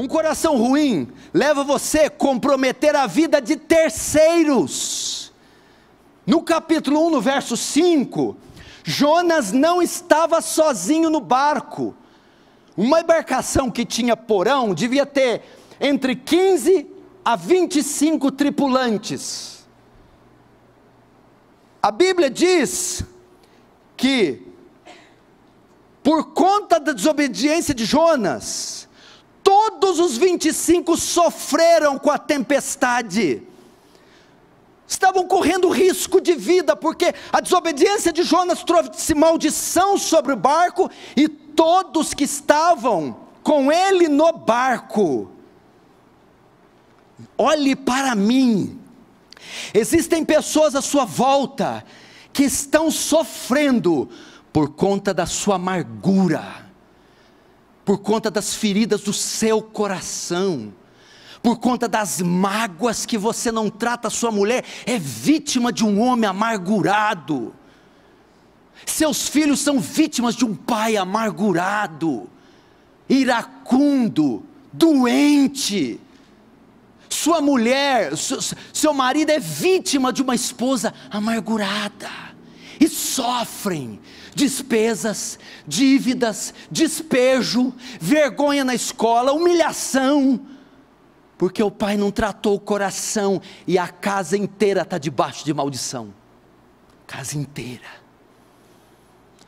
Um coração ruim leva você a comprometer a vida de terceiros. No capítulo 1, no verso 5, Jonas não estava sozinho no barco. Uma embarcação que tinha porão devia ter entre 15 a 25 tripulantes. A Bíblia diz que, por conta da desobediência de Jonas, todos os 25 sofreram com a tempestade. Estavam correndo risco de vida, porque a desobediência de Jonas trouxe maldição sobre o barco, e todos que estavam com ele no barco. Olhe para mim, existem pessoas à sua volta que estão sofrendo por conta da sua amargura, por conta das feridas do seu coração, por conta das mágoas que você não trata. Sua mulher é vítima de um homem amargurado, seus filhos são vítimas de um pai amargurado, iracundo, doente. Sua mulher, seu marido é vítima de uma esposa amargurada, e sofrem despesas, dívidas, despejo, vergonha na escola, humilhação, porque o pai não tratou o coração, e a casa inteira está debaixo de maldição. Casa inteira.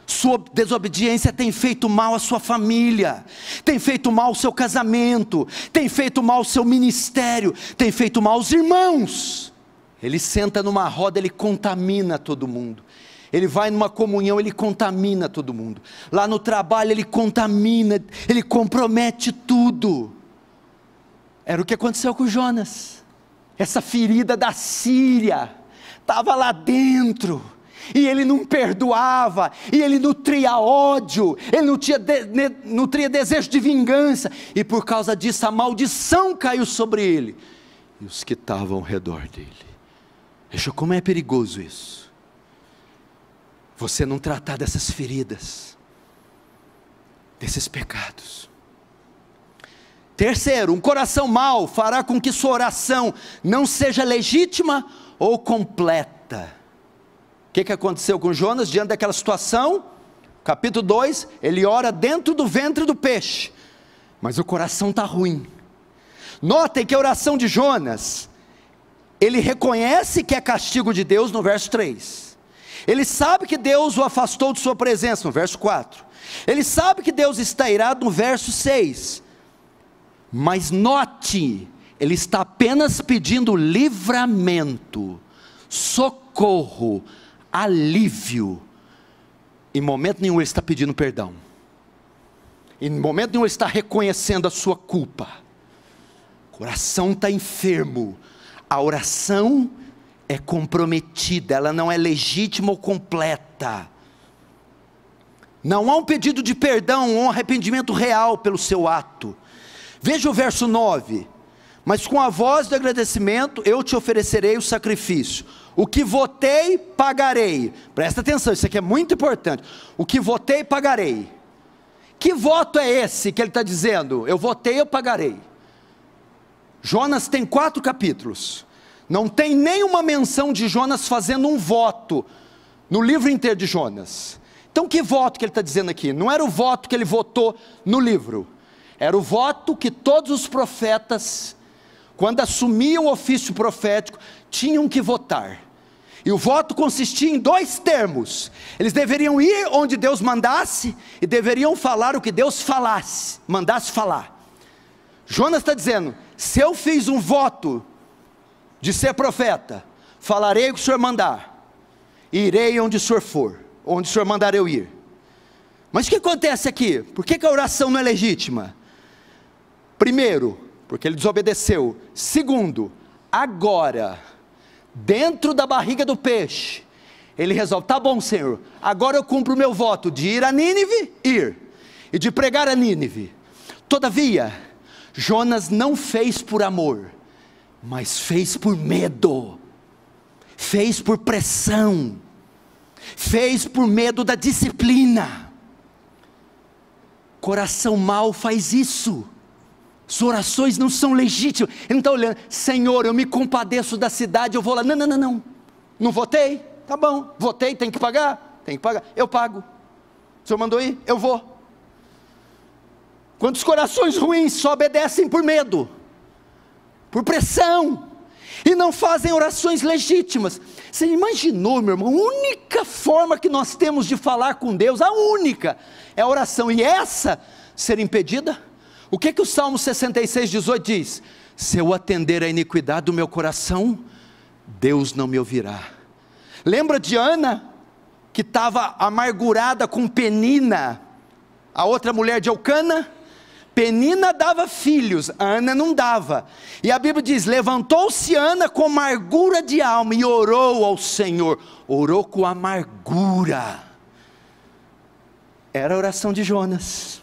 Sua desobediência tem feito mal à sua família, tem feito mal ao seu casamento, tem feito mal ao seu ministério, tem feito mal aos irmãos. Ele senta numa roda, ele contamina todo mundo. Ele vai numa comunhão, ele contamina todo mundo. Lá no trabalho ele contamina, ele compromete tudo. Era o que aconteceu com Jonas. Essa ferida da Síria estava lá dentro, e ele não perdoava, e ele nutria ódio, ele nutria desejo de vingança, e por causa disso a maldição caiu sobre ele, e os que estavam ao redor dele. Veja como é perigoso isso. Você não tratar dessas feridas, desses pecados. Terceiro, um coração mau fará com que sua oração não seja legítima ou completa. O que aconteceu com Jonas diante daquela situação? Capítulo 2, ele ora dentro do ventre do peixe, mas o coração está ruim. Notem que a oração de Jonas, ele reconhece que é castigo de Deus no verso 3. Ele sabe que Deus o afastou de sua presença, no verso 4, ele sabe que Deus está irado, no verso 6, mas note, ele está apenas pedindo livramento, socorro, alívio. Em momento nenhum ele está pedindo perdão, em momento nenhum ele está reconhecendo a sua culpa. O coração está enfermo, a oração é comprometida, ela não é legítima ou completa. Não há um pedido de perdão ou um arrependimento real pelo seu ato. Veja o verso 9, mas com a voz do agradecimento eu te oferecerei o sacrifício, o que votei pagarei. Presta atenção, isso aqui é muito importante, o que votei pagarei. Que voto é esse que ele está dizendo? Eu votei, eu pagarei. Jonas tem 4 capítulos, não tem nenhuma menção de Jonas fazendo um voto, no livro inteiro de Jonas. Então que voto que ele está dizendo aqui? Não era o voto que ele votou no livro, era o voto que todos os profetas, quando assumiam o ofício profético, tinham que votar, e o voto consistia em 2 termos. Eles deveriam ir onde Deus mandasse, e deveriam falar o que Deus falasse, mandasse falar. Jonas está dizendo, se eu fiz um voto de ser profeta, falarei o que o Senhor mandar, irei onde o Senhor for, onde o Senhor mandar eu ir. Mas o que acontece aqui? Por que a oração não é legítima? Primeiro, porque ele desobedeceu. Segundo, agora, dentro da barriga do peixe, ele resolve, tá bom Senhor, agora eu cumpro o meu voto de ir a Nínive, ir, e de pregar a Nínive. Todavia, Jonas não fez por amor, mas fez por medo, fez por pressão, fez por medo da disciplina. Coração mau faz isso, As orações não são legítimas. Ele não está olhando, Senhor, eu me compadeço da cidade, eu vou lá. Não. Não votei? Tá bom. Votei, tem que pagar? Tem que pagar. Eu pago. O Senhor mandou ir? Eu vou. Quantos corações ruins só obedecem por medo, por pressão, e não fazem orações legítimas. Você imaginou, meu irmão, a única forma que nós temos de falar com Deus, a única, é a oração, e essa ser impedida? O que é que o Salmo 66:18 diz? Se eu atender à iniquidade do meu coração, Deus não me ouvirá. Lembra de Ana, que estava amargurada com Penina, a outra mulher de Elcana? Penina dava filhos, Ana não dava, e a Bíblia diz, levantou-se Ana com amargura de alma, e orou ao Senhor, orou com amargura, era a oração de Jonas.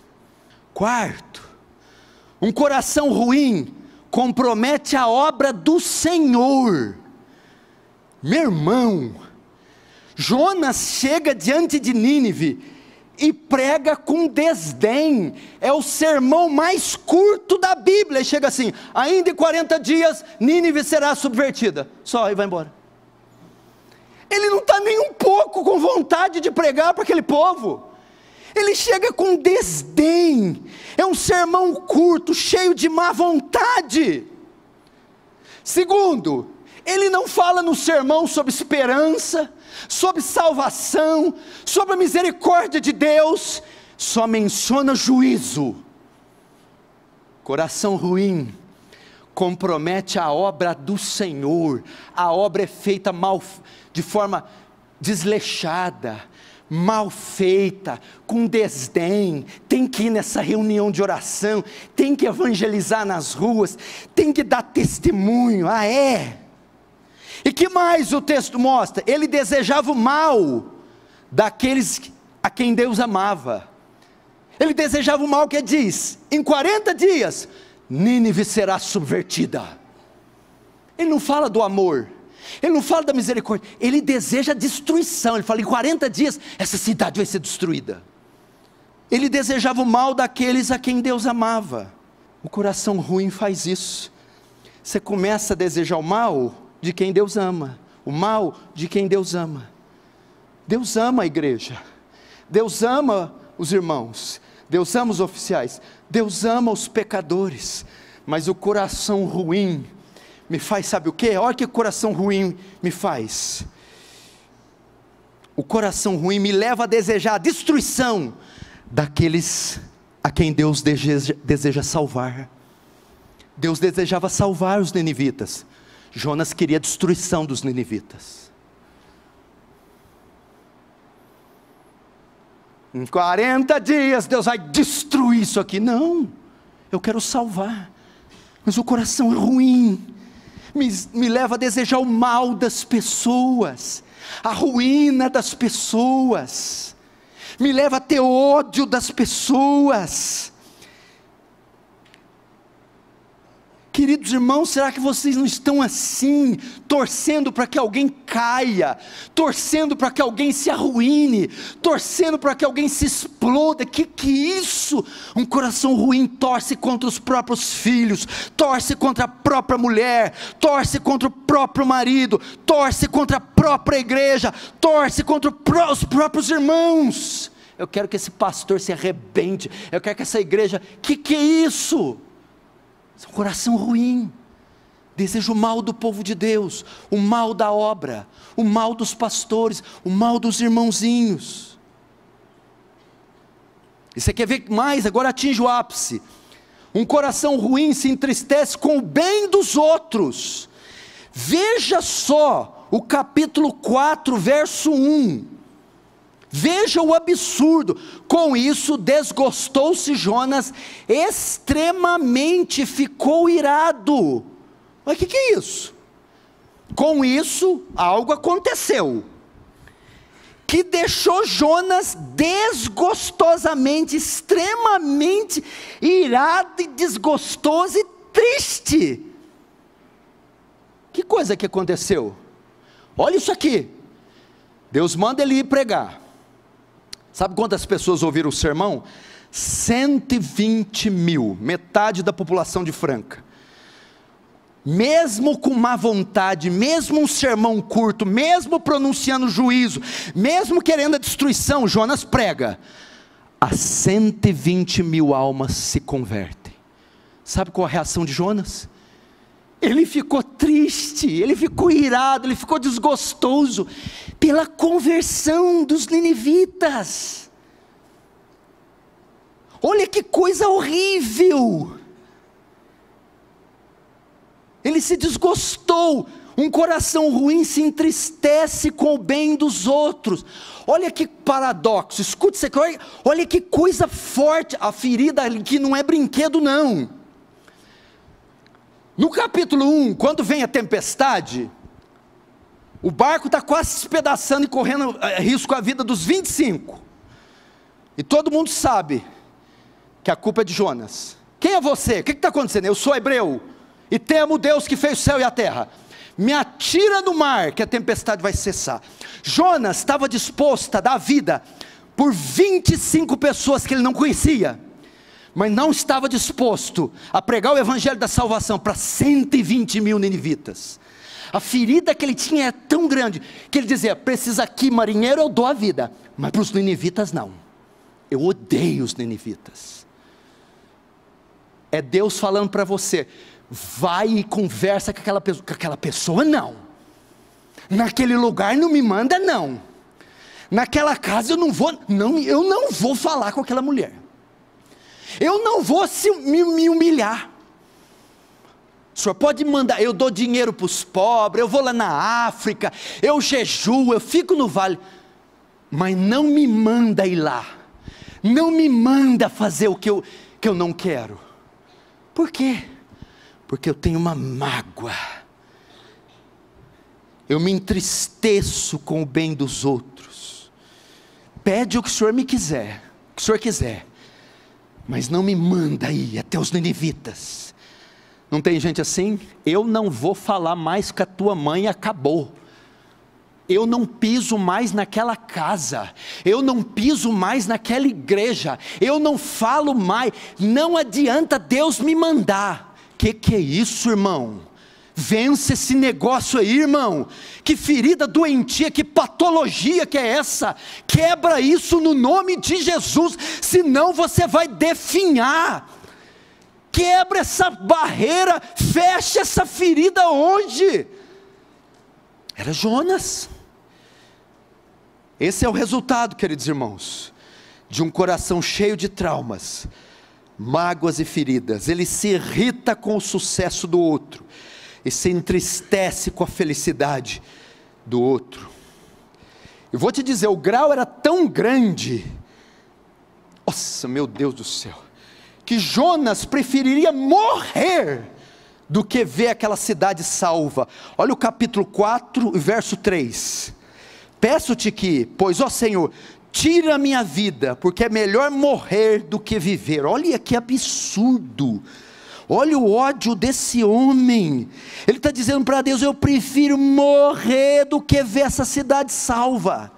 Quarto, um coração ruim compromete a obra do Senhor. Meu irmão, Jonas chega diante de Nínive, e prega com desdém, é o sermão mais curto da Bíblia, e chega assim, ainda em 40 dias, Nínive será subvertida, só, e vai embora. Ele não está nem um pouco com vontade de pregar para aquele povo, ele chega com desdém, é um sermão curto, cheio de má vontade. Segundo, ele não fala no sermão sobre esperança, sobre salvação, sobre a misericórdia de Deus, só menciona juízo. Coração ruim compromete a obra do Senhor. A obra é feita mal, de forma desleixada, mal feita, com desdém. Tem que ir nessa reunião de oração, tem que evangelizar nas ruas, tem que dar testemunho. Ah, é? E que mais o texto mostra? Ele desejava o mal daqueles a quem Deus amava. Ele desejava o mal, que diz, em 40 dias, Nínive será subvertida. Ele não fala do amor, ele não fala da misericórdia, ele deseja a destruição. Ele fala, em 40 dias, essa cidade vai ser destruída. Ele desejava o mal daqueles a quem Deus amava. O coração ruim faz isso. Você começa a desejar o mal de quem Deus ama, o mal de quem Deus ama. Deus ama a igreja, Deus ama os irmãos, Deus ama os oficiais, Deus ama os pecadores, mas o coração ruim me faz, sabe o que? Olha o que o coração ruim me faz, o coração ruim me leva a desejar a destruição daqueles a quem Deus deseja salvar. Deus desejava salvar os ninivitas, Jonas queria a destruição dos ninivitas. Em 40 dias Deus vai destruir isso aqui. Não, eu quero salvar, mas o coração é ruim, me leva a desejar o mal das pessoas, a ruína das pessoas, me leva a ter ódio das pessoas. Queridos irmãos, será que vocês não estão assim, torcendo para que alguém caia, torcendo para que alguém se arruine, torcendo para que alguém se exploda? Que isso? Um coração ruim torce contra os próprios filhos, torce contra a própria mulher, torce contra o próprio marido, torce contra a própria igreja, torce contra os próprios irmãos. Eu quero que esse pastor se arrebente, eu quero que essa igreja, que é isso? Um coração ruim, deseja o mal do povo de Deus, o mal da obra, o mal dos pastores, o mal dos irmãozinhos. E você quer ver mais? Agora atinge o ápice. Um coração ruim se entristece com o bem dos outros. Veja só o capítulo 4, verso 1. Veja o absurdo, com isso desgostou-se Jonas extremamente, ficou irado. Mas o que é isso? Com isso algo aconteceu, que deixou Jonas desgostosamente, extremamente irado e desgostoso e triste. Que coisa que aconteceu? Olha isso aqui, Deus manda ele ir pregar. Sabe quantas pessoas ouviram o sermão? 120 mil, metade da população de Franca. Mesmo com má vontade, mesmo um sermão curto, mesmo pronunciando juízo, mesmo querendo a destruição, Jonas prega, as 120 mil almas se convertem. Sabe qual a reação de Jonas? Ele ficou triste, ele ficou irado, ele ficou desgostoso pela conversão dos ninivitas. Olha que coisa horrível! Ele se desgostou, um coração ruim se entristece com o bem dos outros. Olha que paradoxo, escute isso aqui, olha que coisa forte, a ferida que não é brinquedo não. No capítulo 1, quando vem a tempestade, o barco está quase se despedaçando e correndo risco à vida dos 25, e todo mundo sabe que a culpa é de Jonas. Quem é você? O que está acontecendo? Eu sou hebreu, e temo o Deus que fez o céu e a terra, me atira no mar, que a tempestade vai cessar. Jonas estava disposto a dar a vida por 25 pessoas que ele não conhecia, mas não estava disposto a pregar o evangelho da salvação para 120 mil ninivitas. A ferida que ele tinha é tão grande, que ele dizia, precisa aqui marinheiro, eu dou a vida, mas para os ninivitas não, eu odeio os ninivitas. É Deus falando para você, vai e conversa com aquela pessoa não, naquele lugar não me manda não, naquela casa eu não vou, não, eu não vou falar com aquela mulher, eu não vou me humilhar, o senhor pode mandar, eu dou dinheiro para os pobres, eu vou lá na África, eu jejuo, eu fico no vale, mas não me manda ir lá, não me manda fazer o que eu não quero. Por quê? Porque eu tenho uma mágoa, eu me entristeço com o bem dos outros. Pede o que o Senhor me quiser, o que o Senhor quiser, mas não me manda ir até os ninivitas. Não tem gente assim? Eu não vou falar mais com a tua mãe, acabou. Eu não piso mais naquela casa, eu não piso mais naquela igreja, eu não falo mais, não adianta Deus me mandar. Que é isso, irmão? Vence esse negócio aí, irmão. Que ferida doentia, que patologia que é essa? Quebra isso no nome de Jesus, senão você vai definhar. Quebra essa barreira, fecha essa ferida hoje. Era Jonas. Esse é o resultado, queridos irmãos, de um coração cheio de traumas, mágoas e feridas. Ele se irrita com o sucesso do outro, e se entristece com a felicidade do outro. Eu vou te dizer, o grau era tão grande, nossa, meu Deus do céu, que Jonas preferiria morrer, do que ver aquela cidade salva. Olha o capítulo 4, verso 3, peço-te que, pois ó Senhor, tira a minha vida, porque é melhor morrer do que viver. Olha que absurdo, olha o ódio desse homem, ele está dizendo para Deus, eu prefiro morrer do que ver essa cidade salva,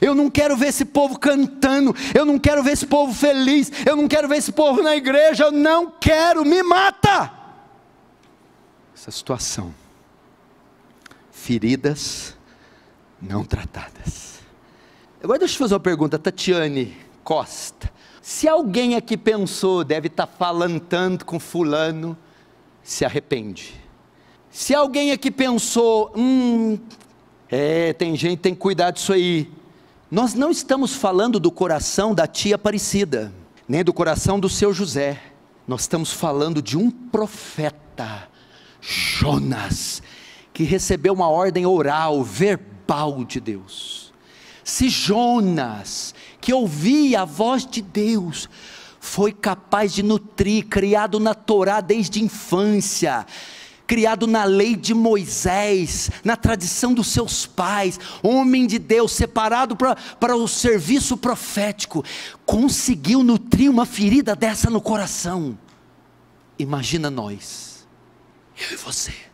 eu não quero ver esse povo cantando, eu não quero ver esse povo feliz, eu não quero ver esse povo na igreja, eu não quero, me mata, essa situação, feridas não tratadas. Agora deixa eu fazer uma pergunta, Tatiane Costa, se alguém aqui pensou, deve estar falando tanto com fulano, se arrepende, se alguém aqui pensou, tem gente que tem que cuidar disso aí, nós não estamos falando do coração da tia Aparecida, nem do coração do seu José, nós estamos falando de um profeta, Jonas, que recebeu uma ordem oral, verbal de Deus. Se Jonas, que ouvia a voz de Deus, foi capaz de nutrir, criado na Torá desde a infância, criado na lei de Moisés, na tradição dos seus pais, homem de Deus, separado para o serviço profético, conseguiu nutrir uma ferida dessa no coração, imagina nós, eu e você…